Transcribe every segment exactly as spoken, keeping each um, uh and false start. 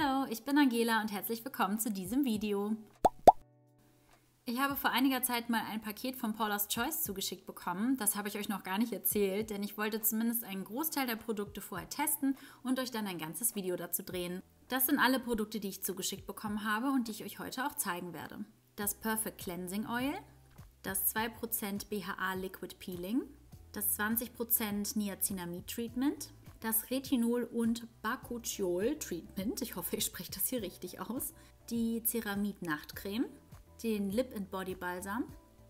Hallo, ich bin Angela und herzlich willkommen zu diesem Video. Ich habe vor einiger Zeit mal ein Paket von Paula's Choice zugeschickt bekommen. Das habe ich euch noch gar nicht erzählt, denn ich wollte zumindest einen Großteil der Produkte vorher testen und euch dann ein ganzes Video dazu drehen. Das sind alle Produkte, die ich zugeschickt bekommen habe und die ich euch heute auch zeigen werde. Das Perfect Cleansing Oil, das zwei Prozent B H A Liquid Peeling, das zwanzig Prozent Niacinamid Treatment, das Retinol und Bakuchiol Treatment, ich hoffe, ich spreche das hier richtig aus, die Ceramide Nachtcreme, den Lip and Body Balsam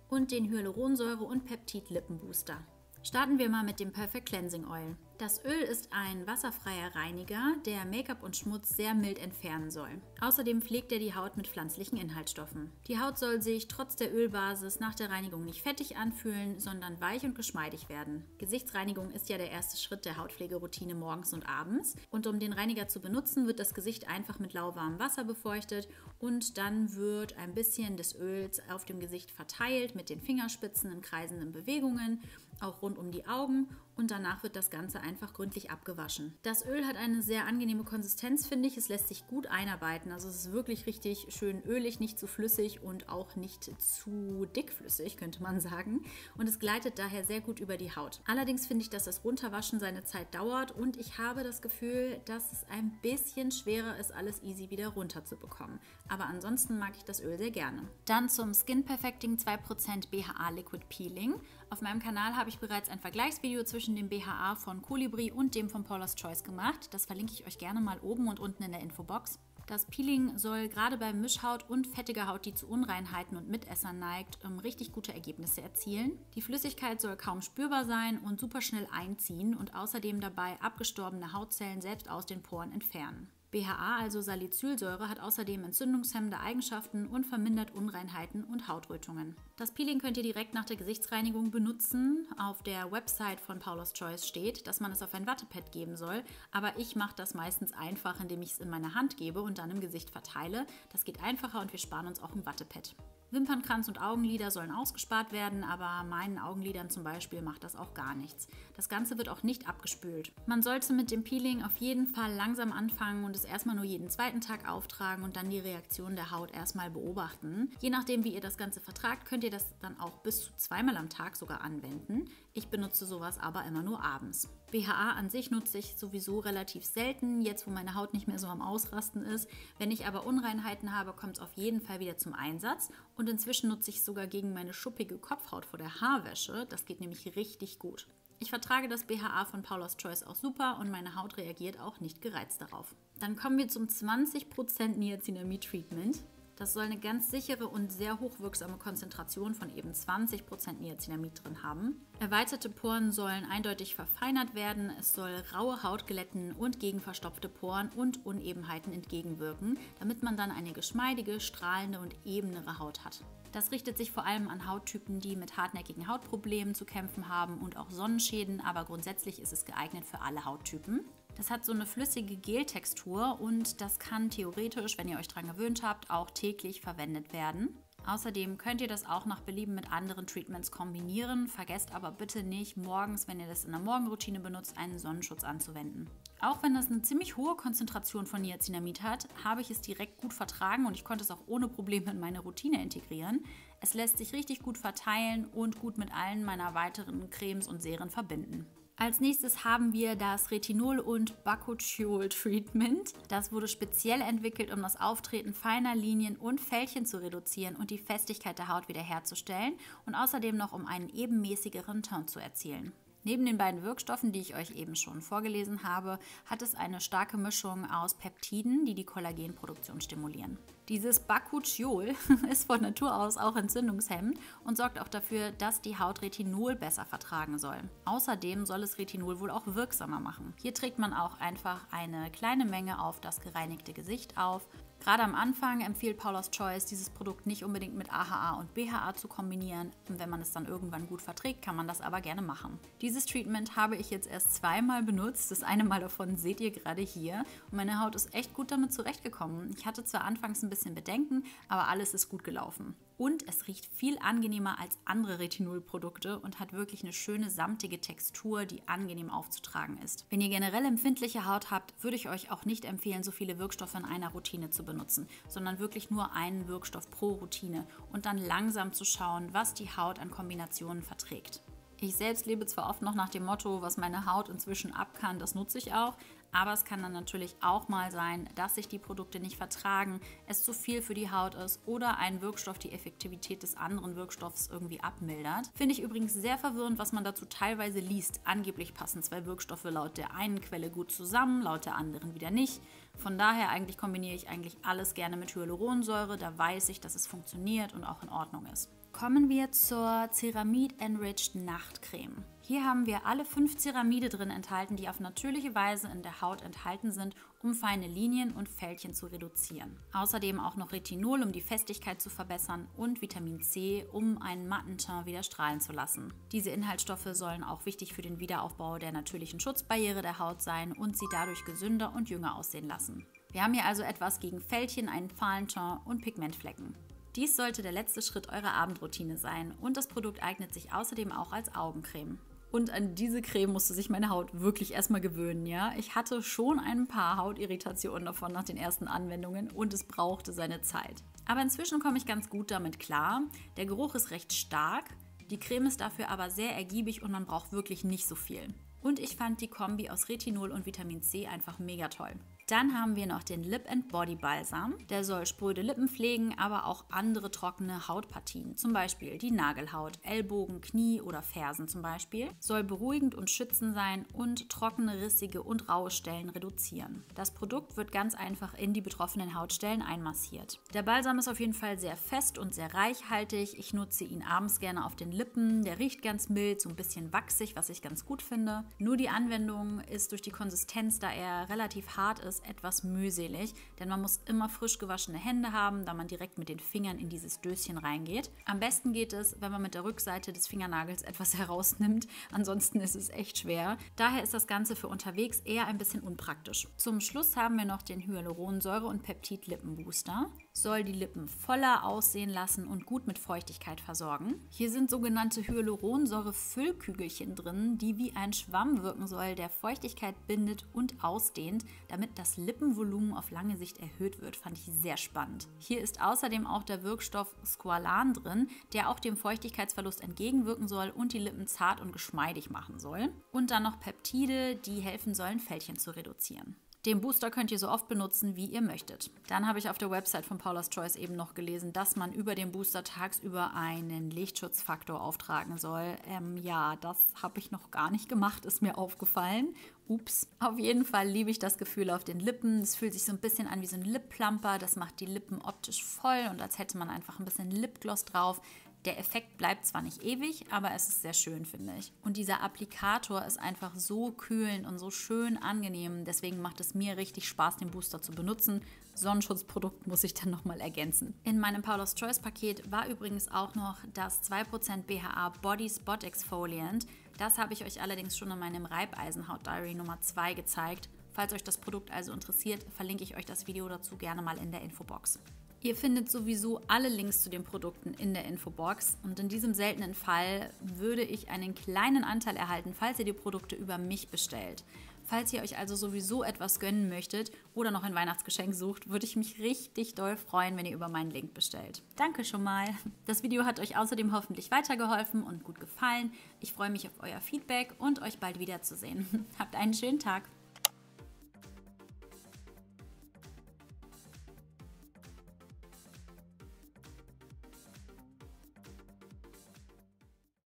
und den Hyaluronsäure und Peptide Lippenbooster. Starten wir mal mit dem Perfect Cleansing Oil. Das Öl ist ein wasserfreier Reiniger, der Make-up und Schmutz sehr mild entfernen soll. Außerdem pflegt er die Haut mit pflanzlichen Inhaltsstoffen. Die Haut soll sich trotz der Ölbasis nach der Reinigung nicht fettig anfühlen, sondern weich und geschmeidig werden. Gesichtsreinigung ist ja der erste Schritt der Hautpflegeroutine morgens und abends. Und um den Reiniger zu benutzen, wird das Gesicht einfach mit lauwarmem Wasser befeuchtet und dann wird ein bisschen des Öls auf dem Gesicht verteilt mit den Fingerspitzen in kreisenden Bewegungen, auch rund um die Augen, und danach wird das Ganze einfach gründlich abgewaschen. Das Öl hat eine sehr angenehme Konsistenz, finde ich. Es lässt sich gut einarbeiten. Also es ist wirklich richtig schön ölig, nicht zu flüssig und auch nicht zu dickflüssig, könnte man sagen. Und es gleitet daher sehr gut über die Haut. Allerdings finde ich, dass das Runterwaschen seine Zeit dauert und ich habe das Gefühl, dass es ein bisschen schwerer ist, alles easy wieder runterzubekommen. Aber ansonsten mag ich das Öl sehr gerne. Dann zum Skin Perfecting zwei Prozent B H A Liquid Peeling. Auf meinem Kanal habe ich bereits ein Vergleichsvideo zwischen dem B H A von Colibri und dem von Paula's Choice gemacht. Das verlinke ich euch gerne mal oben und unten in der Infobox. Das Peeling soll gerade bei Mischhaut und fettiger Haut, die zu Unreinheiten und Mitessern neigt, richtig gute Ergebnisse erzielen. Die Flüssigkeit soll kaum spürbar sein und super schnell einziehen und außerdem dabei abgestorbene Hautzellen selbst aus den Poren entfernen. B H A, also Salicylsäure, hat außerdem entzündungshemmende Eigenschaften und vermindert Unreinheiten und Hautrötungen. Das Peeling könnt ihr direkt nach der Gesichtsreinigung benutzen. Auf der Website von Paula's Choice steht, dass man es auf ein Wattepad geben soll, aber ich mache das meistens einfach, indem ich es in meine Hand gebe und dann im Gesicht verteile. Das geht einfacher und wir sparen uns auch ein Wattepad. Wimpernkranz und Augenlider sollen ausgespart werden, aber meinen Augenlidern zum Beispiel macht das auch gar nichts. Das Ganze wird auch nicht abgespült. Man sollte mit dem Peeling auf jeden Fall langsam anfangen und es erstmal nur jeden zweiten Tag auftragen und dann die Reaktion der Haut erstmal beobachten. Je nachdem, wie ihr das Ganze vertragt, könnt ihr das dann auch bis zu zweimal am Tag sogar anwenden. Ich benutze sowas aber immer nur abends. B H A an sich nutze ich sowieso relativ selten, jetzt wo meine Haut nicht mehr so am Ausrasten ist. Wenn ich aber Unreinheiten habe, kommt es auf jeden Fall wieder zum Einsatz. Und inzwischen nutze ich es sogar gegen meine schuppige Kopfhaut vor der Haarwäsche. Das geht nämlich richtig gut. Ich vertrage das B H A von Paula's Choice auch super und meine Haut reagiert auch nicht gereizt darauf. Dann kommen wir zum zwanzig Prozent Niacinamid Treatment. Das soll eine ganz sichere und sehr hochwirksame Konzentration von eben zwanzig Prozent Niacinamid drin haben. Erweiterte Poren sollen eindeutig verfeinert werden, es soll raue Haut glätten und gegen verstopfte Poren und Unebenheiten entgegenwirken, damit man dann eine geschmeidige, strahlende und ebenere Haut hat. Das richtet sich vor allem an Hauttypen, die mit hartnäckigen Hautproblemen zu kämpfen haben und auch Sonnenschäden, aber grundsätzlich ist es geeignet für alle Hauttypen. Das hat so eine flüssige Geltextur und das kann theoretisch, wenn ihr euch dran gewöhnt habt, auch täglich verwendet werden. Außerdem könnt ihr das auch nach Belieben mit anderen Treatments kombinieren. Vergesst aber bitte nicht, morgens, wenn ihr das in der Morgenroutine benutzt, einen Sonnenschutz anzuwenden. Auch wenn das eine ziemlich hohe Konzentration von Niacinamid hat, habe ich es direkt gut vertragen und ich konnte es auch ohne Probleme in meine Routine integrieren. Es lässt sich richtig gut verteilen und gut mit allen meiner weiteren Cremes und Serien verbinden. Als nächstes haben wir das Retinol- und Bakuchiol-Treatment. Das wurde speziell entwickelt, um das Auftreten feiner Linien und Fältchen zu reduzieren und die Festigkeit der Haut wiederherzustellen und außerdem noch um einen ebenmäßigeren Ton zu erzielen. Neben den beiden Wirkstoffen, die ich euch eben schon vorgelesen habe, hat es eine starke Mischung aus Peptiden, die die Kollagenproduktion stimulieren. Dieses Bakuchiol ist von Natur aus auch entzündungshemmend und sorgt auch dafür, dass die Haut Retinol besser vertragen soll. Außerdem soll es Retinol wohl auch wirksamer machen. Hier trägt man auch einfach eine kleine Menge auf das gereinigte Gesicht auf. Gerade am Anfang empfiehlt Paula's Choice, dieses Produkt nicht unbedingt mit A H A und B H A zu kombinieren. Und wenn man es dann irgendwann gut verträgt, kann man das aber gerne machen. Dieses Treatment habe ich jetzt erst zweimal benutzt. Das eine Mal davon seht ihr gerade hier. Und meine Haut ist echt gut damit zurechtgekommen. Ich hatte zwar anfangs ein bisschen Bedenken, aber alles ist gut gelaufen. und es riecht viel angenehmer als andere Retinol-Produkte und hat wirklich eine schöne samtige Textur, die angenehm aufzutragen ist. Wenn ihr generell empfindliche Haut habt, würde ich euch auch nicht empfehlen, so viele Wirkstoffe in einer Routine zu benutzen, sondern wirklich nur einen Wirkstoff pro Routine und dann langsam zu schauen, was die Haut an Kombinationen verträgt. Ich selbst lebe zwar oft noch nach dem Motto, was meine Haut inzwischen ab kann, das nutze ich auch, aber es kann dann natürlich auch mal sein, dass sich die Produkte nicht vertragen, es zu viel für die Haut ist oder ein Wirkstoff die Effektivität des anderen Wirkstoffs irgendwie abmildert. Finde ich übrigens sehr verwirrend, was man dazu teilweise liest. Angeblich passen zwei Wirkstoffe laut der einen Quelle gut zusammen, laut der anderen wieder nicht. Von daher eigentlich kombiniere ich eigentlich alles gerne mit Hyaluronsäure, da weiß ich, dass es funktioniert und auch in Ordnung ist. Kommen wir zur Ceramide Enriched Nachtcreme. Hier haben wir alle fünf Ceramide drin enthalten, die auf natürliche Weise in der Haut enthalten sind, um feine Linien und Fältchen zu reduzieren. Außerdem auch noch Retinol, um die Festigkeit zu verbessern, und Vitamin C, um einen matten Teint wieder strahlen zu lassen. Diese Inhaltsstoffe sollen auch wichtig für den Wiederaufbau der natürlichen Schutzbarriere der Haut sein und sie dadurch gesünder und jünger aussehen lassen. Wir haben hier also etwas gegen Fältchen, einen fahlen Teint und Pigmentflecken. Dies sollte der letzte Schritt eurer Abendroutine sein und das Produkt eignet sich außerdem auch als Augencreme. Und an diese Creme musste sich meine Haut wirklich erstmal gewöhnen, ja. Ich hatte schon ein paar Hautirritationen davon nach den ersten Anwendungen und es brauchte seine Zeit. Aber inzwischen komme ich ganz gut damit klar. Der Geruch ist recht stark, die Creme ist dafür aber sehr ergiebig und man braucht wirklich nicht so viel. Und ich fand die Kombi aus Retinol und Vitamin C einfach mega toll. Dann haben wir noch den Lip and Body Balsam. Der soll spröde Lippen pflegen, aber auch andere trockene Hautpartien, zum Beispiel die Nagelhaut, Ellbogen, Knie oder Fersen zum Beispiel. Soll beruhigend und schützend sein und trockene, rissige und raue Stellen reduzieren. Das Produkt wird ganz einfach in die betroffenen Hautstellen einmassiert. Der Balsam ist auf jeden Fall sehr fest und sehr reichhaltig. Ich nutze ihn abends gerne auf den Lippen. Der riecht ganz mild, so ein bisschen wachsig, was ich ganz gut finde. Nur die Anwendung ist durch die Konsistenz, da er relativ hart ist, etwas mühselig, denn man muss immer frisch gewaschene Hände haben, da man direkt mit den Fingern in dieses Döschen reingeht. Am besten geht es, wenn man mit der Rückseite des Fingernagels etwas herausnimmt, ansonsten ist es echt schwer. Daher ist das Ganze für unterwegs eher ein bisschen unpraktisch. Zum Schluss haben wir noch den Hyaluronsäure- und Peptid-Lippen-Booster. Soll die Lippen voller aussehen lassen und gut mit Feuchtigkeit versorgen. Hier sind sogenannte Hyaluronsäure-Füllkügelchen drin, die wie ein Schwamm wirken soll, der Feuchtigkeit bindet und ausdehnt, damit das Das Lippenvolumen auf lange Sicht erhöht wird, fand ich sehr spannend. Hier ist außerdem auch der Wirkstoff Squalan drin, der auch dem Feuchtigkeitsverlust entgegenwirken soll und die Lippen zart und geschmeidig machen soll. Und dann noch Peptide, die helfen sollen, Fältchen zu reduzieren. Den Booster könnt ihr so oft benutzen, wie ihr möchtet. Dann habe ich auf der Website von Paula's Choice eben noch gelesen, dass man über den Booster tagsüber einen Lichtschutzfaktor auftragen soll. Ähm, ja, das habe ich noch gar nicht gemacht, ist mir aufgefallen. Ups. Auf jeden Fall liebe ich das Gefühl auf den Lippen. Es fühlt sich so ein bisschen an wie so ein Lipplumper. Das macht die Lippen optisch voll und als hätte man einfach ein bisschen Lipgloss drauf. Der Effekt bleibt zwar nicht ewig, aber es ist sehr schön, finde ich. Und dieser Applikator ist einfach so kühlend und so schön angenehm. Deswegen macht es mir richtig Spaß, den Booster zu benutzen. Sonnenschutzprodukt muss ich dann nochmal ergänzen. In meinem Paula's Choice Paket war übrigens auch noch das zwei Prozent B H A Body Spot Exfoliant. Das habe ich euch allerdings schon in meinem Reibeisenhaut Diary Nummer zwei gezeigt. Falls euch das Produkt also interessiert, verlinke ich euch das Video dazu gerne mal in der Infobox. Ihr findet sowieso alle Links zu den Produkten in der Infobox und in diesem seltenen Fall würde ich einen kleinen Anteil erhalten, falls ihr die Produkte über mich bestellt. Falls ihr euch also sowieso etwas gönnen möchtet oder noch ein Weihnachtsgeschenk sucht, würde ich mich richtig doll freuen, wenn ihr über meinen Link bestellt. Danke schon mal! Das Video hat euch außerdem hoffentlich weitergeholfen und gut gefallen. Ich freue mich auf euer Feedback und euch bald wiederzusehen. Habt einen schönen Tag!